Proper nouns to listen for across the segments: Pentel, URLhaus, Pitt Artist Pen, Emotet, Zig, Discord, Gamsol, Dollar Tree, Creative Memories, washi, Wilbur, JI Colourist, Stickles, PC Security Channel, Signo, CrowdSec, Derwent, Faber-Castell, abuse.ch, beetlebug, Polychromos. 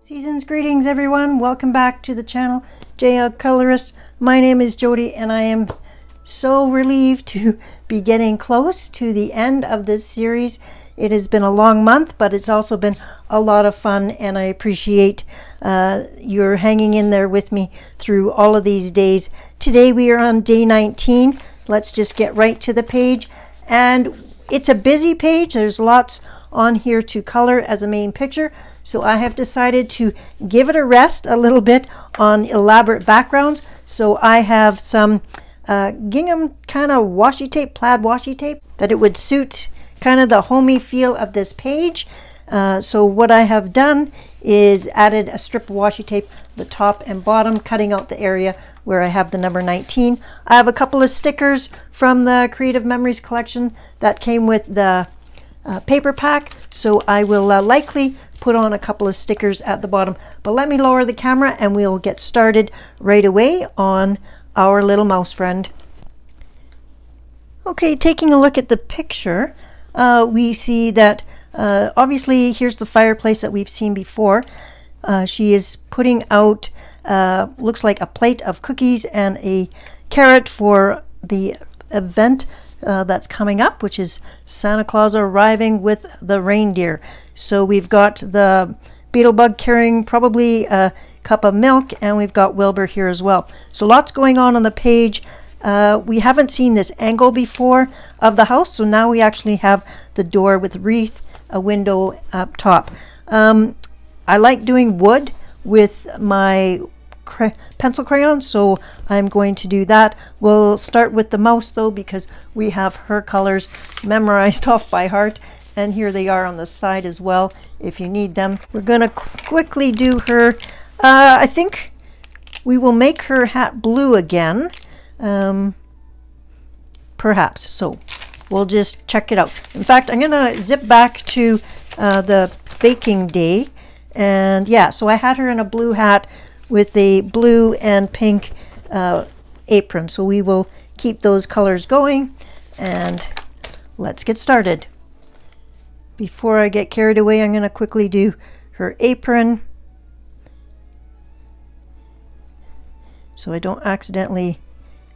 Season's greetings everyone, welcome back to the channel JI Colourist. My name is Jody and I am so relieved to be getting close to the end of this series. It has been a long month, but it's also been a lot of fun, and I appreciate your hanging in there with me through all of these days. Today we are on day 19. Let's just get right to the page, and it's a busy page. There's lots on here to color as a main picture, so I have decided to give it a rest a little bit on elaborate backgrounds. So I have some gingham kind of washi tape, plaid washi tape, that it would suit kind of the homey feel of this page. So what I have done is added a strip of washi tape the top and bottom, cutting out the area where I have the number 19. I have a couple of stickers from the Creative Memories collection that came with the paper pack, so I will likely put on a couple of stickers at the bottom. But let me lower the camera and we'll get started right away on our little mouse friend. Okay, taking a look at the picture, we see that obviously here's the fireplace that we've seen before. She is putting out looks like a plate of cookies and a carrot for the event that's coming up, which is Santa Claus arriving with the reindeer. So we've got the beetlebug carrying probably a cup of milk, and we've got Wilbur here as well. So lots going on the page. We haven't seen this angle before of the house, so now we actually have the door with wreath, a window up top. I like doing wood with my pencil crayons, so I'm going to do that. We'll start with the mouse though, because we have her colors memorized off by heart, and here they are on the side as well if you need them. We're gonna quickly do her, I think we will make her hat blue again, perhaps, so we'll just check it out. In fact, I'm gonna zip back to the baking day, and yeah, so I had her in a blue hat with a blue and pink apron. So we will keep those colors going and let's get started. Before I get carried away, I'm gonna quickly do her apron so I don't accidentally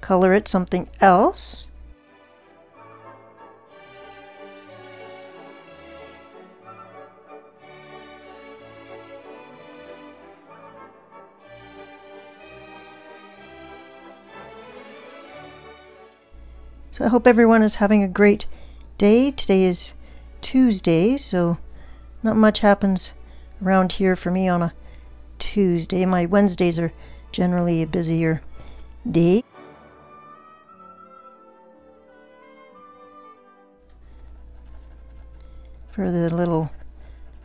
color it something else. So I hope everyone is having a great day. Today is Tuesday, so not much happens around here for me on a Tuesday. My Wednesdays are generally a busier day. For the little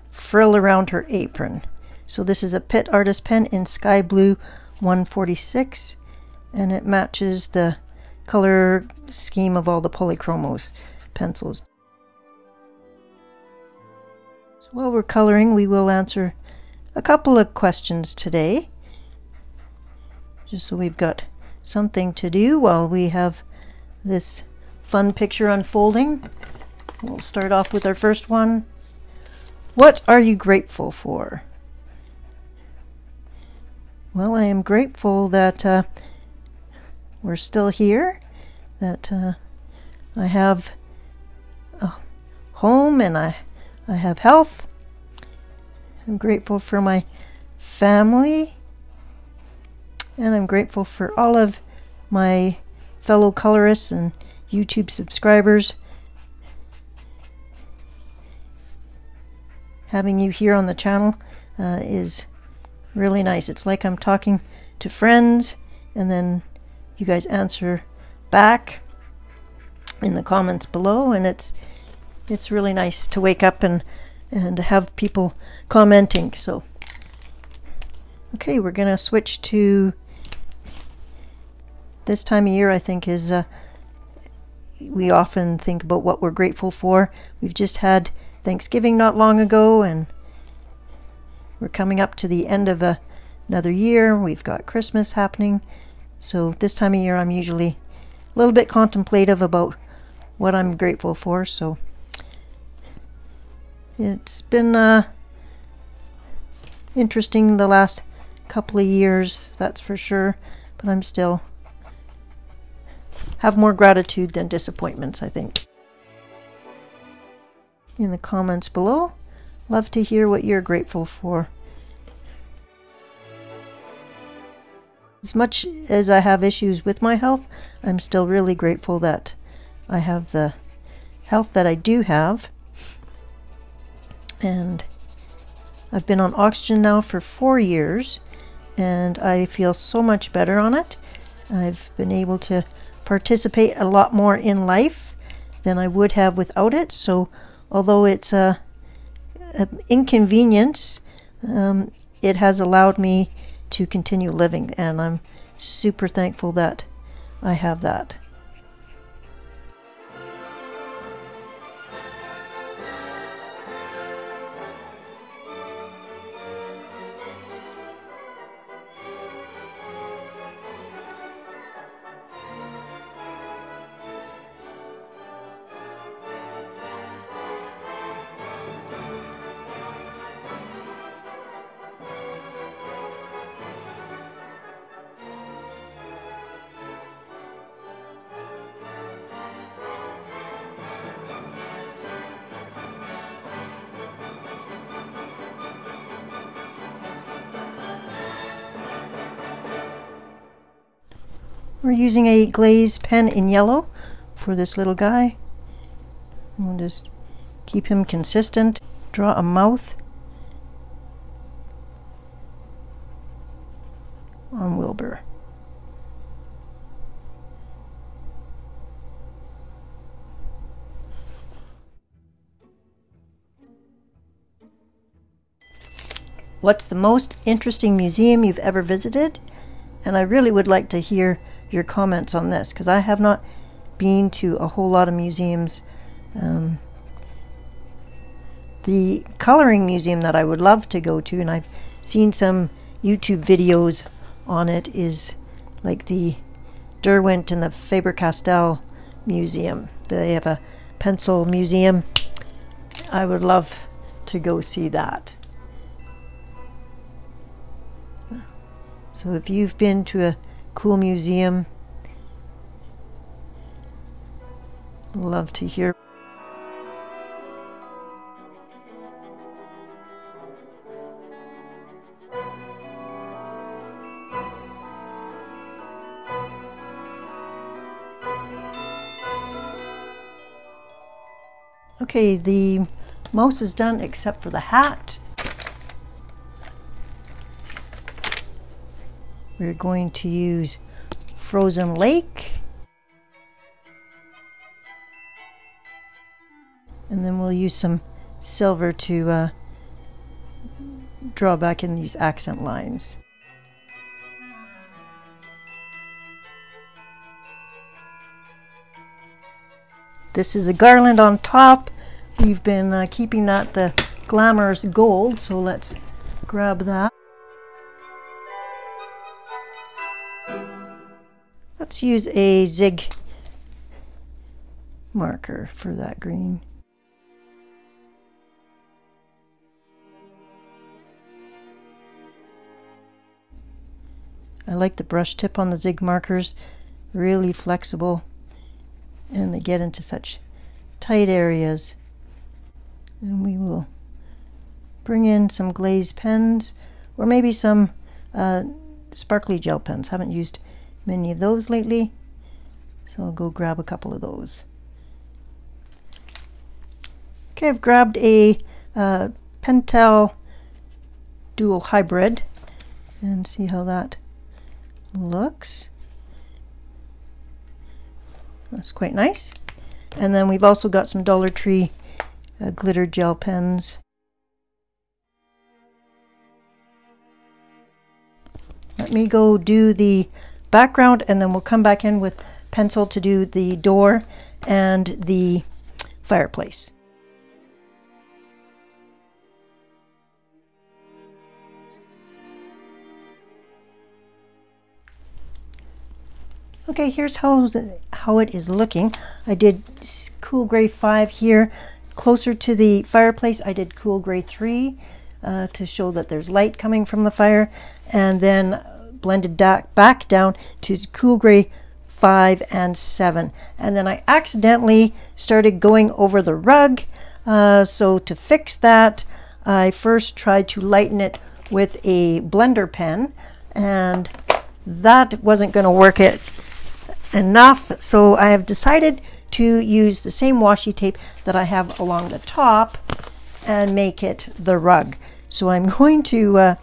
frill around her apron. So this is a Pitt Artist Pen in Sky Blue 146, and it matches the color scheme of all the Polychromos pencils. So while we're coloring, we will answer a couple of questions today, just so we've got something to do while we have this fun picture unfolding. We'll start off with our first one. What are you grateful for? Well, I am grateful that we're still here, that I have a home and I have health. I'm grateful for my family, and I'm grateful for all of my fellow colorists and YouTube subscribers. Having you here on the channel is really nice. It's like I'm talking to friends and then you guys answer back in the comments below, and it's really nice to wake up and have people commenting. So okay, we're gonna switch to this time of year. I think is we often think about what we're grateful for. We've just had Thanksgiving not long ago, and we're coming up to the end of another year. We've got Christmas happening. So this time of year I'm usually a little bit contemplative about what I'm grateful for. So it's been interesting the last couple of years, that's for sure, but I'm still have more gratitude than disappointments, I think. In the comments below, love to hear what you're grateful for. As much as I have issues with my health, I'm still really grateful that I have the health that I do have. And I've been on oxygen now for 4 years, and I feel so much better on it. I've been able to participate a lot more in life than I would have without it. So although it's an inconvenience, it has allowed me to continue living, and I'm super thankful that I have that. We're using a glaze pen in yellow for this little guy. We'll just keep him consistent. Draw a mouth. On Wilbur. What's the most interesting museum you've ever visited? And I really would like to hear your comments on this, because I have not been to a whole lot of museums. The coloring museum that I would love to go to, and I've seen some YouTube videos on it, is like the Derwent and the Faber-Castell museum. They have a pencil museum. I would love to go see that. So if you've been to a cool museum, love to hear. Okay, the mouse is done except for the hat. We're going to use Frozen Lake, and then we'll use some silver to draw back in these accent lines. This is a garland on top. We've been keeping that the glamorous gold, so let's grab that. Let's use a Zig marker for that green. I like the brush tip on the Zig markers, really flexible, and they get into such tight areas. And we will bring in some glazed pens, or maybe some sparkly gel pens. Haven't used many of those lately, so I'll go grab a couple of those. Okay, I've grabbed a Pentel dual hybrid, and see how that looks. That's quite nice. And then we've also got some Dollar Tree glitter gel pens. Let me go do the background, and then we'll come back in with pencil to do the door and the fireplace. Okay, here's how it is looking. I did cool gray 5 here. Closer to the fireplace I did cool gray 3. to show that there's light coming from the fire, and then blended back down to cool gray 5 and 7. And then I accidentally started going over the rug, so to fix that I first tried to lighten it with a blender pen, and that wasn't going to work it enough, so I have decided to use the same washi tape that I have along the top and make it the rug. So I'm going to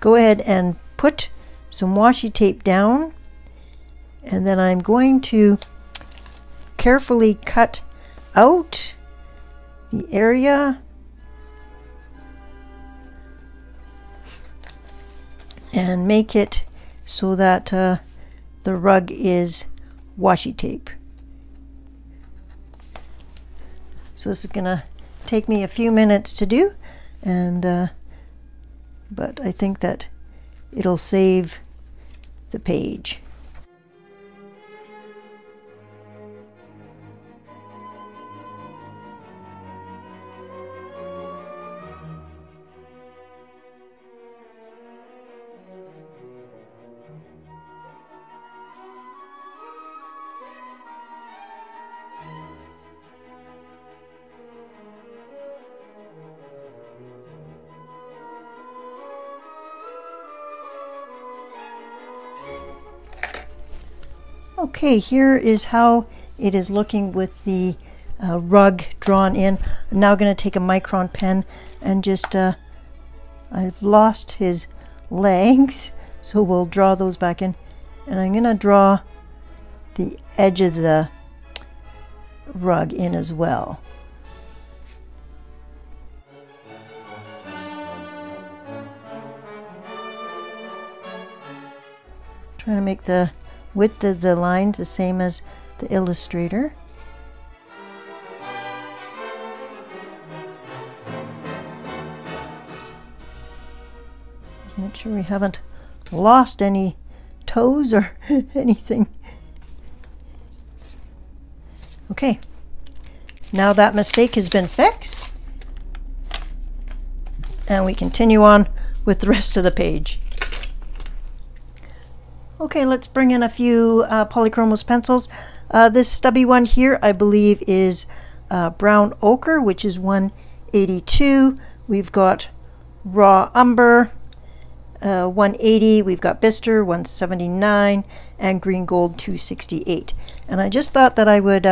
go ahead and put some washi tape down, and then I'm going to carefully cut out the area and make it so that the rug is washi tape. So this is gonna take me a few minutes to do, and but I think that it'll save the page. Okay, here is how it is looking with the rug drawn in. I'm now going to take a micron pen and just, I've lost his legs, so we'll draw those back in. And I'm going to draw the edge of the rug in as well. Trying to make the width of the lines the same as the illustrator. Make sure we haven't lost any toes or anything. Okay, now that mistake has been fixed, and we continue on with the rest of the page. Okay, let's bring in a few Polychromos pencils. This stubby one here, I believe, is brown ochre, which is 182. We've got raw umber, 180. We've got bistre, 179, and green gold, 268. And I just thought that I would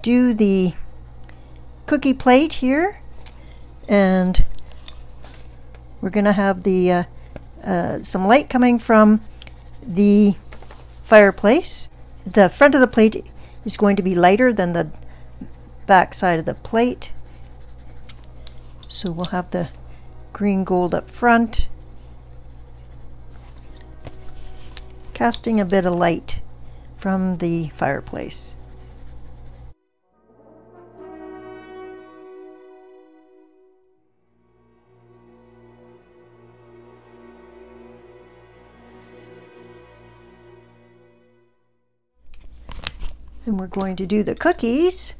do the cookie plate here, and we're gonna have the some light coming from the fireplace. The front of the plate is going to be lighter than the back side of the plate, so we'll have the green gold up front, casting a bit of light from the fireplace. And we're going to do the cookies,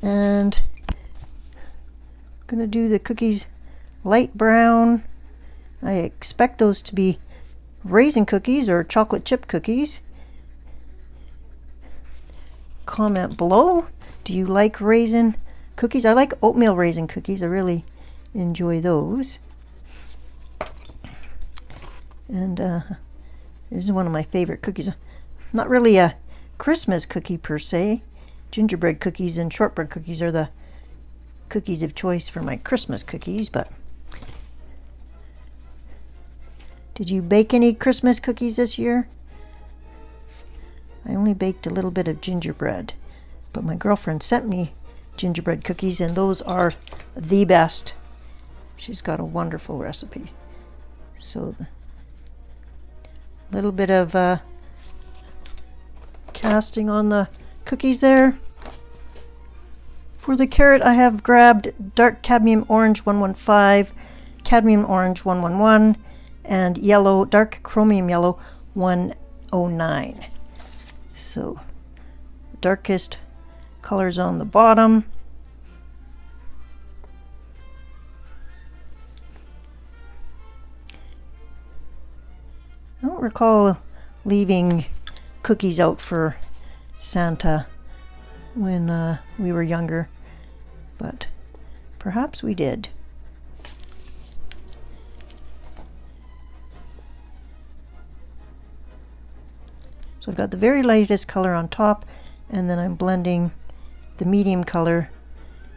and I'm going to do the cookies light brown. I expect those to be raisin cookies or chocolate chip cookies. Comment below, do you like raisin cookies? I like oatmeal raisin cookies. I really enjoy those. And this is one of my favorite cookies. Not really a Christmas cookie per se. Gingerbread cookies and shortbread cookies are the cookies of choice for my Christmas cookies. But did you bake any Christmas cookies this year? I only baked a little bit of gingerbread, but my girlfriend sent me gingerbread cookies, and those are the best. She's got a wonderful recipe. So a little bit of casting on the cookies there. For the carrot, I have grabbed dark cadmium orange 115, cadmium orange 111, and yellow, dark chromium yellow 109. So darkest colors on the bottom. don't recall leaving cookies out for Santa when we were younger, but perhaps we did. So I've got the very lightest color on top, and then I'm blending the medium color,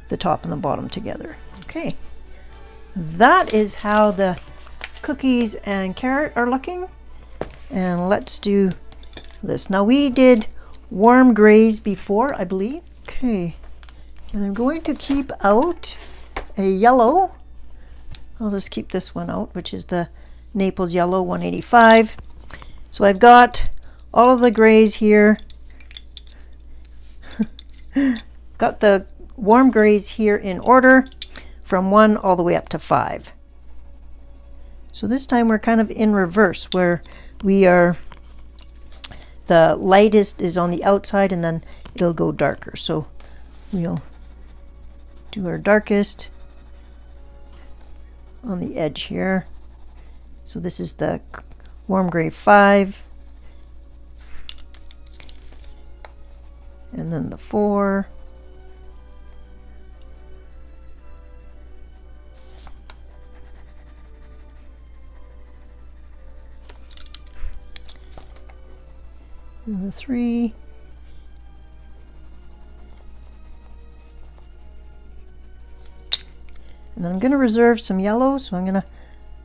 the top and the bottom together. Okay, that is how the cookies and carrot are looking. And let's do this. Now we did warm grays before, I believe. Okay, and I'm going to keep out a yellow. I'll just keep this one out, which is the Naples Yellow 185. So I've got all of the grays here. Got the warm grays here in order from 1 all the way up to 5. So this time we're kind of in reverse, where we are, the lightest is on the outside and then it'll go darker. So we'll do our darkest on the edge here. So this is the warm gray 5. And then the 4. And the 3. And then I'm going to reserve some yellow, so I'm going to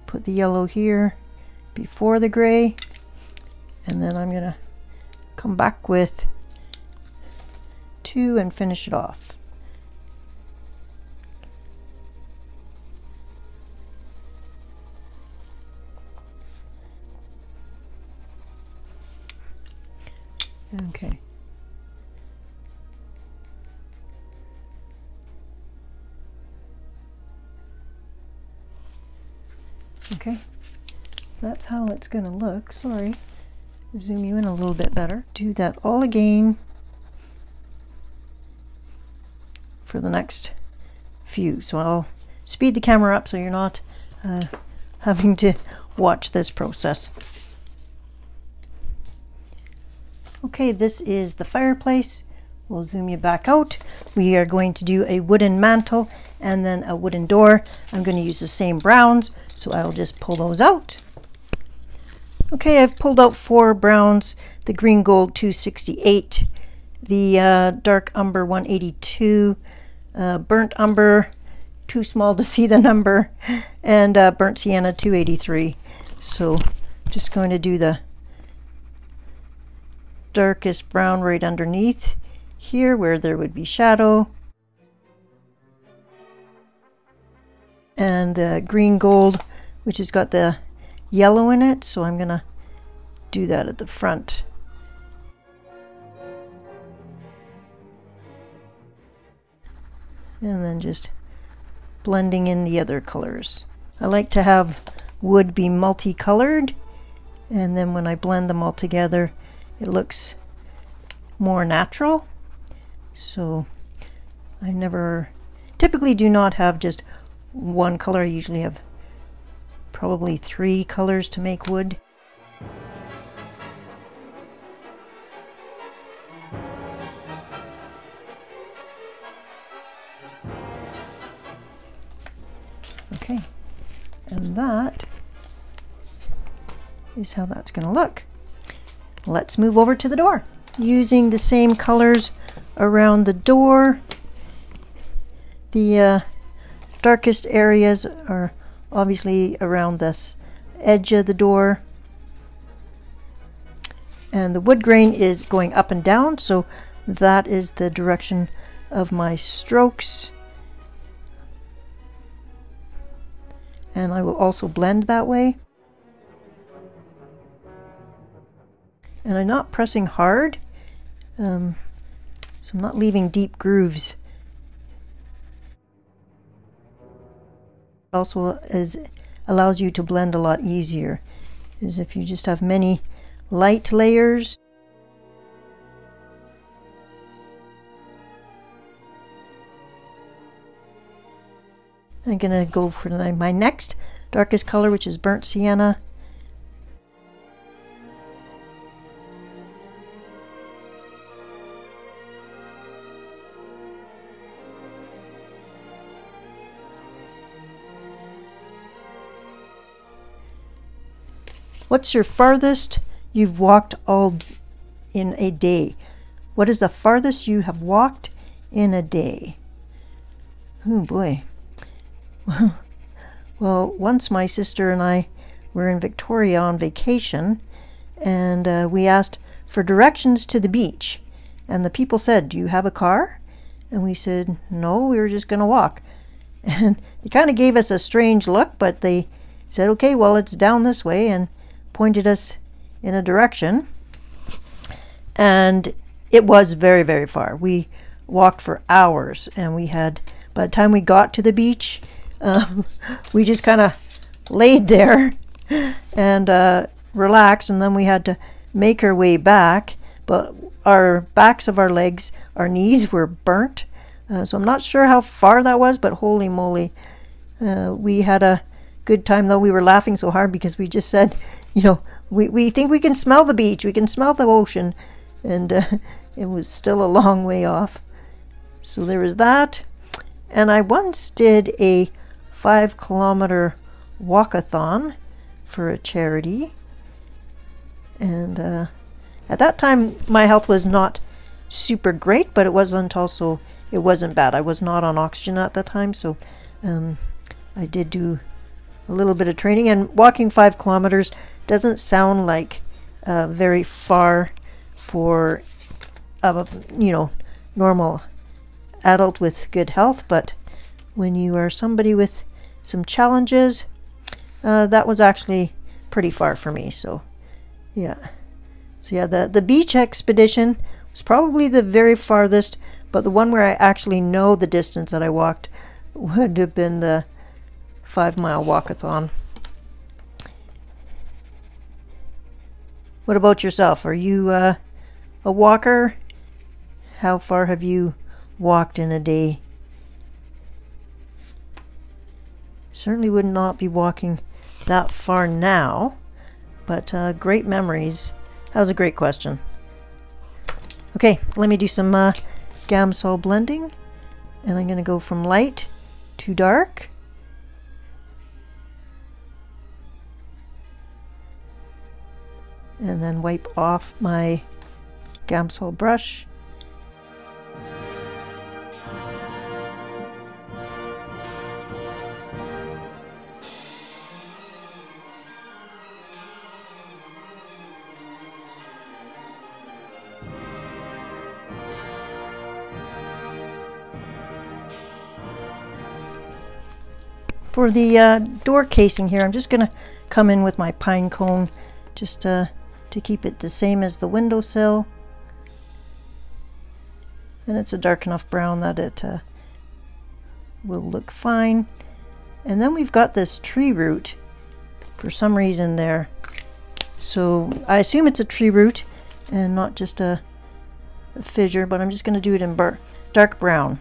put the yellow here before the gray. And then I'm going to come back with 2 and finish it off. Okay. Okay, that's how it's going to look. Sorry, zoom you in a little bit better. Do that all again for the next few. So I'll speed the camera up so you're not having to watch this process. Okay, this is the fireplace. We'll zoom you back out. We are going to do a wooden mantle and then a wooden door. I'm going to use the same browns, so I'll just pull those out. Okay, I've pulled out 4 browns. The green gold 268, the dark umber 182, burnt umber, too small to see the number, and burnt sienna 283. So just going to do the darkest brown right underneath here where there would be shadow, and the green gold, which has got the yellow in it, so I'm gonna do that at the front. And then just blending in the other colors. I like to have wood be multicolored, and then when I blend them all together it looks more natural. So I never typically do not have just one color. I usually have probably 3 colors to make wood. Okay, and that is how that's going to look. Let's move over to the door. Using the same colors around the door. The darkest areas are obviously around this edge of the door. And the wood grain is going up and down, so that is the direction of my strokes. And I will also blend that way. And I'm not pressing hard, so I'm not leaving deep grooves. Also allows you to blend a lot easier, is if you just have many light layers. I'm gonna go for my next darkest color, which is burnt sienna. What's your farthest you've walked all in a day? What is the farthest you have walked in a day? Oh boy. Well, once my sister and I were in Victoria on vacation, and we asked for directions to the beach, and the people said, "Do you have a car?" And we said, "No, we were just going to walk." And they kind of gave us a strange look, but they said, "Okay, well, it's down this way," and pointed us in a direction. And it was very, very far. We walked for hours, and we had, by the time we got to the beach, we just kind of laid there and relaxed, and then we had to make our way back, but our backs of our legs, our knees were burnt. So I'm not sure how far that was, but holy moly, we had a good time, though. We were laughing so hard because we just said, you know, we think we can smell the beach, we can smell the ocean, and it was still a long way off. So there was that. And I once did a 5-kilometer walkathon for a charity, and at that time my health was not super great, but it wasn't also, it wasn't bad. I was not on oxygen at that time, so I did do a little bit of training, and walking 5 kilometers doesn't sound like very far for you know, normal adult with good health, but when you are somebody with some challenges, that was actually pretty far for me. So yeah, the beach expedition was probably the very farthest, but the one where I actually know the distance that I walked would have been the 5-mile walkathon. What about yourself? Are you a walker? How far have you walked in a day? Certainly would not be walking that far now, but great memories. That was a great question. Okay, let me do some Gamsol blending, and I'm gonna go from light to dark. And then wipe off my Gamsol brush. For the door casing here, I'm just going to come in with my pine cone just to keep it the same as the windowsill. And it's a dark enough brown that it will look fine. And then we've got this tree root for some reason there. So I assume it's a tree root and not just a fissure, but I'm just going to do it in dark brown.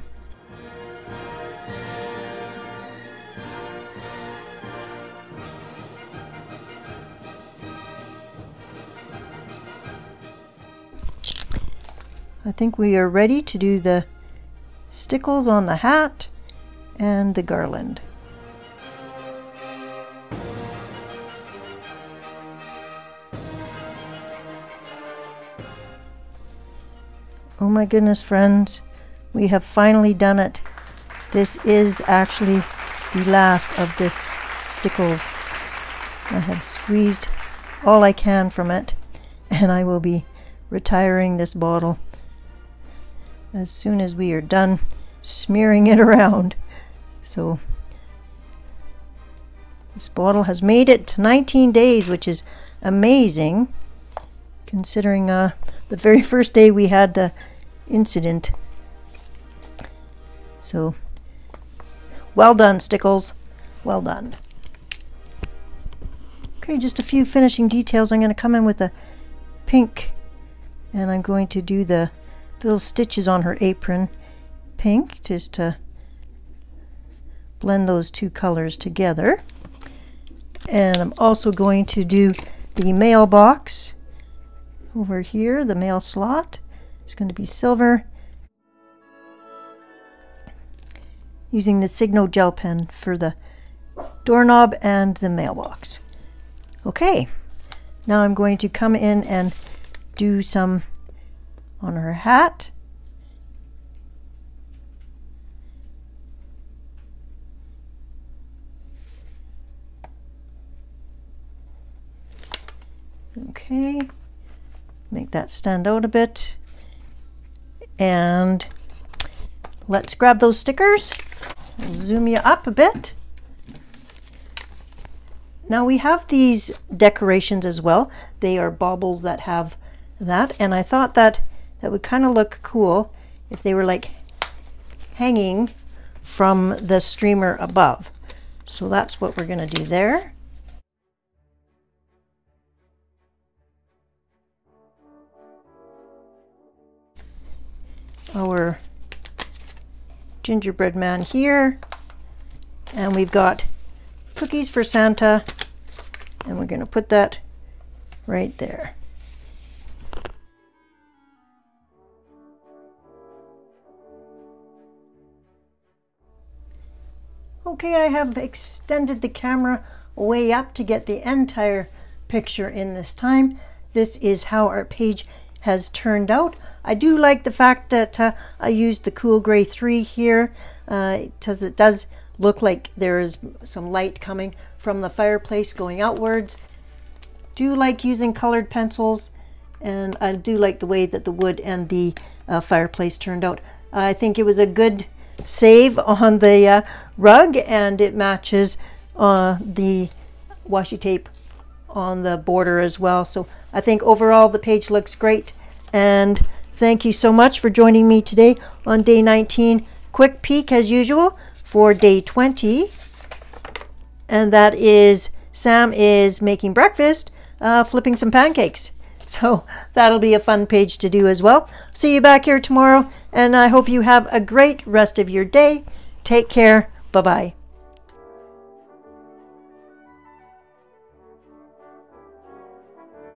I think we are ready to do the stickles on the hat and the garland. Oh my goodness, friends, we have finally done it. This is actually the last of this Stickles. I have squeezed all I can from it, and I will be retiring this bottle as soon as we are done smearing it around. So this bottle has made it to 19 days, which is amazing considering the very first day we had the incident. So well done, Stickles, well done. Okay, just a few finishing details. I'm going to come in with a pink, and I'm going to do the little stitches on her apron pink just to blend those two colors together. And I'm also going to do the mailbox over here, the mail slot. It's going to be silver, using the Signo gel pen for the doorknob and the mailbox. Okay, Now I'm going to come in and do some on her hat. Okay, make that stand out a bit. And let's grab those stickers. I'll zoom you up a bit. Now we have these decorations as well. They are baubles that have that, and I thought that that would kind of look cool if they were like hanging from the streamer above. So that's what we're going to do there. Our gingerbread man here, and we've got cookies for Santa, and we're going to put that right there. Okay, I have extended the camera way up to get the entire picture in this time. This is how our page has turned out. I do like the fact that I used the cool gray 3 here, because it does look like there is some light coming from the fireplace going outwards. Do like using colored pencils, and I do like the way that the wood and the fireplace turned out. I think it was a good save on the rug, and it matches the washi tape on the border as well. So I think overall the page looks great, and thank you so much for joining me today on day 19. Quick peek as usual for day 20, and that is Sam is making breakfast, flipping some pancakes. So that'll be a fun page to do as well. See you back here tomorrow, and I hope you have a great rest of your day. Take care. Bye-bye.